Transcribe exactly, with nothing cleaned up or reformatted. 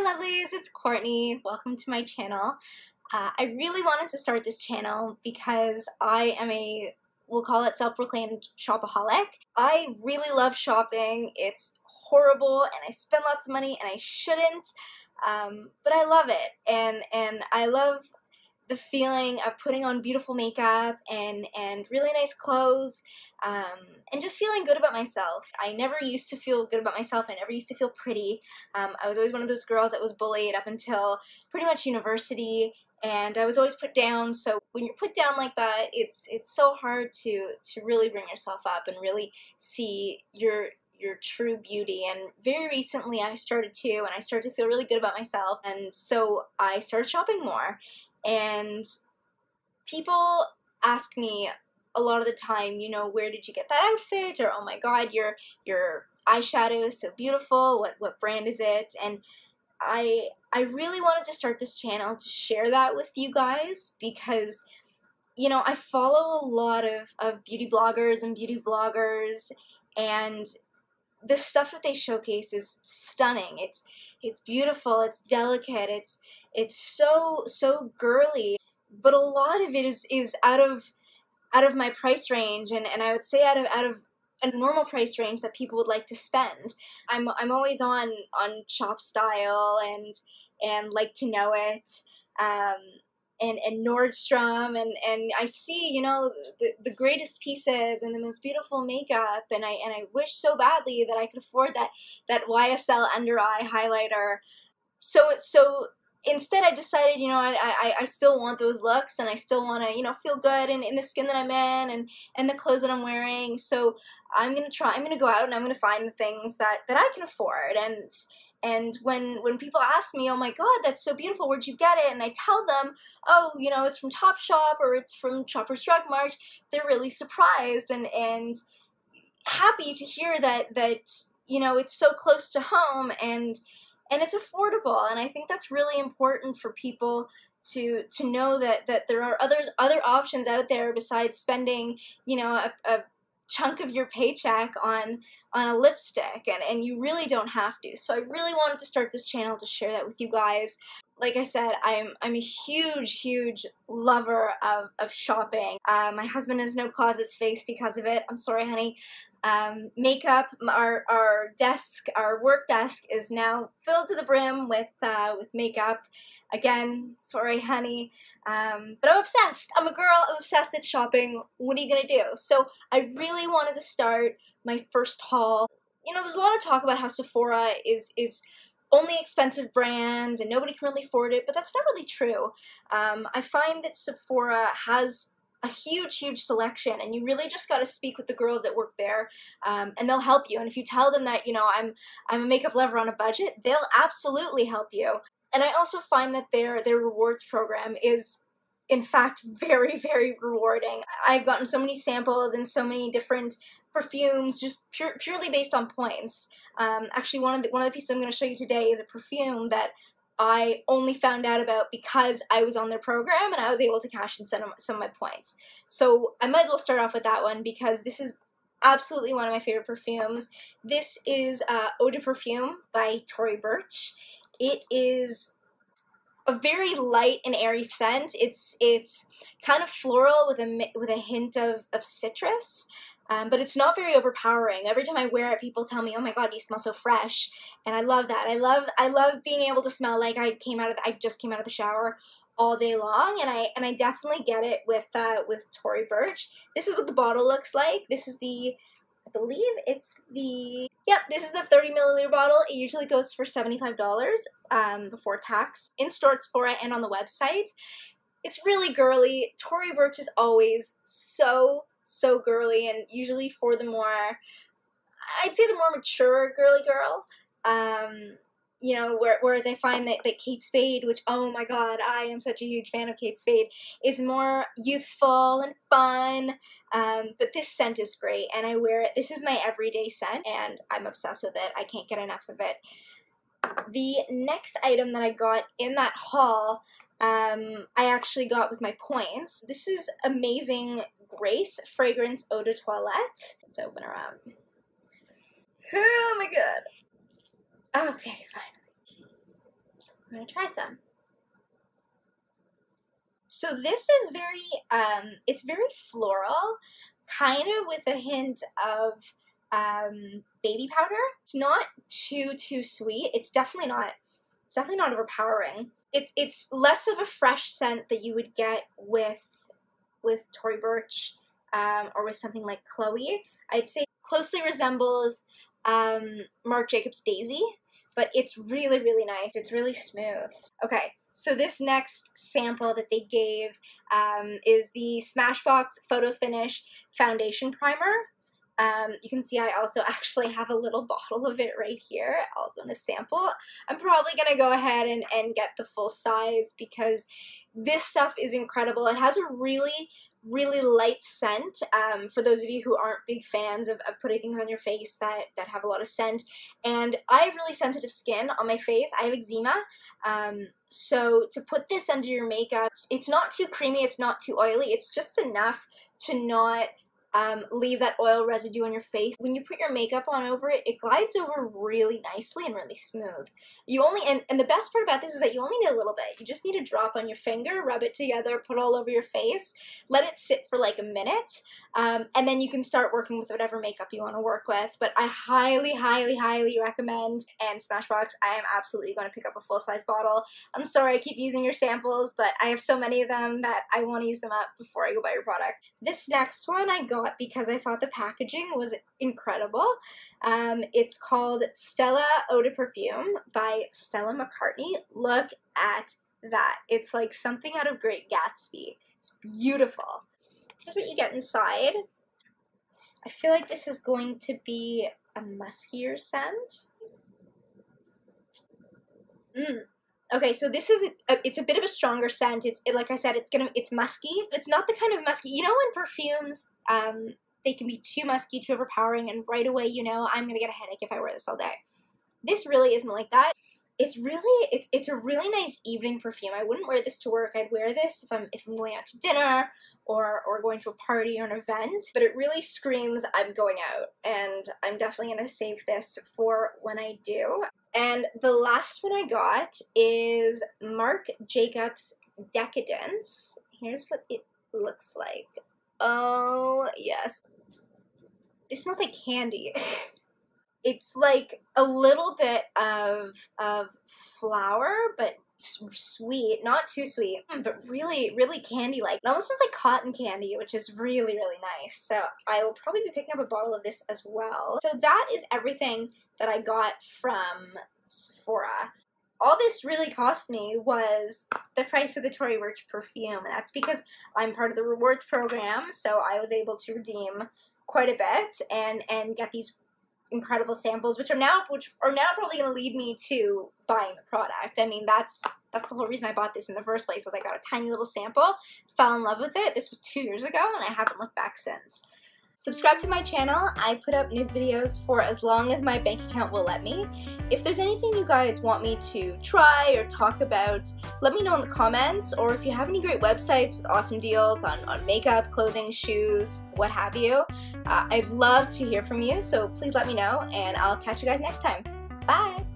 Hi lovelies, it's Courtney. Welcome to my channel. Uh, I really wanted to start this channel because I am a, we'll call it self-proclaimed shopaholic. I really love shopping. It's horrible and I spend lots of money and I shouldn't, um, but I love it. And, and I love the feeling of putting on beautiful makeup and, and really nice clothes um, and just feeling good about myself. I never used to feel good about myself. I never used to feel pretty. Um, I was always one of those girls that was bullied up until pretty much university, and I was always put down. So when you're put down like that, it's it's so hard to, to really bring yourself up and really see your your true beauty. And very recently I started to, and I started to feel really good about myself. And so I started shopping more. And people ask me a lot of the time, you know, where did you get that outfit? Or, oh my God, your your eyeshadow is so beautiful. What what brand is it? And I I really wanted to start this channel to share that with you guys because, you know, I follow a lot of, of beauty bloggers and beauty vloggers, and the stuff that they showcase is stunning. It's it's beautiful, it's delicate, it's it's so so girly, but a lot of it is is out of out of my price range, and and I would say out of out of a normal price range that people would like to spend. I'm I'm always on on Shop Style and and Like to Know It, um, and and Nordstrom, and and I see, you know, the the greatest pieces and the most beautiful makeup, and I and I wish so badly that I could afford that that Y S L under eye highlighter. So so instead, I decided, you know, I, I, I still want those looks, and I still want to, you know, feel good in, in the skin that I'm in, and, and the clothes that I'm wearing. So I'm going to try, I'm going to go out and I'm going to find the things that, that I can afford. And and when, when people ask me, oh my God, that's so beautiful, where'd you get it? And I tell them, oh, you know, it's from Topshop or it's from Shoppers Drug Mart, they're really surprised and, and happy to hear that, that, you know, it's so close to home and And it's affordable, and I think that's really important for people to to know that that there are others other options out there besides spending, you know, a, a chunk of your paycheck on on a lipstick, and and you really don't have to. So I really wanted to start this channel to share that with you guys. Like I said, I'm I'm a huge huge lover of of shopping. Uh, my husband has no closet space because of it. I'm sorry, honey. Um, makeup, our, our desk, our work desk is now filled to the brim with, uh, with makeup. Again, sorry honey, um, but I'm obsessed. I'm a girl, I'm obsessed with shopping. What are you gonna do? So I really wanted to start my first haul. You know, there's a lot of talk about how Sephora is, is only expensive brands and nobody can really afford it, but that's not really true. Um, I find that Sephora has a huge, huge selection, and you really just got to speak with the girls that work there, um, and they'll help you. And if you tell them that, you know, I'm I'm a makeup lover on a budget, they'll absolutely help you. And I also find that their their rewards program is, in fact, very, very rewarding. I've gotten so many samples and so many different perfumes just pure, purely based on points. Um, actually, one of the one of the pieces I'm going to show you today is a perfume that I only found out about because I was on their program and I was able to cash in some of my points. So I might as well start off with that one because this is absolutely one of my favorite perfumes. This is uh, Eau de Perfume by Tory Burch. It is a very light and airy scent. It's it's kind of floral with a with a hint of of citrus. Um, but it's not very overpowering. Every time I wear it, people tell me, "Oh my God, you smell so fresh," and I love that. I love, I love being able to smell like I came out of, the, I just came out of the shower all day long, and I and I definitely get it with uh, with Tory Burch. This is what the bottle looks like. This is the, I believe it's the, yep, this is the thirty milliliter bottle. It usually goes for seventy-five dollars um, before tax in stores for it and on the website. It's really girly. Tory Burch is always so. so girly, and usually for the more, I'd say the more mature girly girl, um, you know, whereas I find that, that Kate Spade, which, oh my God, I am such a huge fan of Kate Spade, is more youthful and fun, um, but this scent is great, and I wear it, this is my everyday scent, and I'm obsessed with it, I can't get enough of it. The next item that I got in that haul, um, I actually got with my points. This is Amazing Grace Fragrance Eau de Toilette. Let's open her up. Oh my God. Okay, finally. I'm gonna try some. So this is very, um, it's very floral, kind of with a hint of um, baby powder. It's not too, too sweet. It's definitely not, it's definitely not overpowering. It's, it's less of a fresh scent that you would get with, with Tory Burch um, or with something like Chloe. I'd say closely resembles um, Marc Jacobs Daisy, but it's really, really nice. It's really smooth. Okay. So this next sample that they gave um, is the Smashbox Photo Finish Foundation Primer. Um, you can see I also actually have a little bottle of it right here, also in a sample. I'm probably going to go ahead and, and get the full size because this stuff is incredible. It has a really, really light scent. Um, for those of you who aren't big fans of, of putting things on your face that, that have a lot of scent. And I have really sensitive skin on my face. I have eczema. Um, So to put this under your makeup, it's not too creamy, it's not too oily, it's just enough to not um, leave that oil residue on your face. When you put your makeup on over it, it glides over really nicely and really smooth. You only, and, and the best part about this is that you only need a little bit. You just need a drop on your finger, rub it together, put it all over your face, let it sit for like a minute, um, and then you can start working with whatever makeup you want to work with. But I highly, highly, highly recommend, and Smashbox, I am absolutely going to pick up a full-size bottle. I'm sorry I keep using your samples, but I have so many of them that I want to use them up before I go buy your product. This next one I got because I thought the packaging was incredible. Um, it's called Stella Eau de Perfume by Stella McCartney. Look at that. It's like something out of Great Gatsby. It's beautiful. Here's what you get inside. I feel like this is going to be a muskier scent. Mmm. Okay, so this is, a, it's a bit of a stronger scent. It's, it, like I said, it's gonna, it's musky. It's not the kind of musky, you know when perfumes, um, they can be too musky, too overpowering, and right away, you know, I'm gonna get a headache if I wear this all day. This really isn't like that. It's really, it's, it's a really nice evening perfume. I wouldn't wear this to work. I'd wear this if I'm, if I'm going out to dinner or, or going to a party or an event, but it really screams I'm going out, and I'm definitely gonna save this for when I do. And the last one I got is Marc Jacobs Decadence. Here's what it looks like. Oh, yes. It smells like candy. It's like a little bit of, of flour, but sweet, not too sweet, but really, really candy-like. It almost smells like cotton candy, which is really, really nice. So I will probably be picking up a bottle of this as well. So that is everything that I got from Sephora. All this really cost me was the price of the Tory Burch perfume, and that's because I'm part of the rewards program, so I was able to redeem quite a bit and, and get these incredible samples, which are now which are now probably going to lead me to buying the product. I mean, that's that's the whole reason I bought this in the first place, was I got a tiny little sample, fell in love with it. This was two years ago, and I haven't looked back since. Subscribe to my channel. I put up new videos for as long as my bank account will let me. If there's anything you guys want me to try or talk about, let me know in the comments, or if you have any great websites with awesome deals on, on makeup, clothing, shoes, what have you. Uh, I'd love to hear from you, so please let me know, and I'll catch you guys next time. Bye!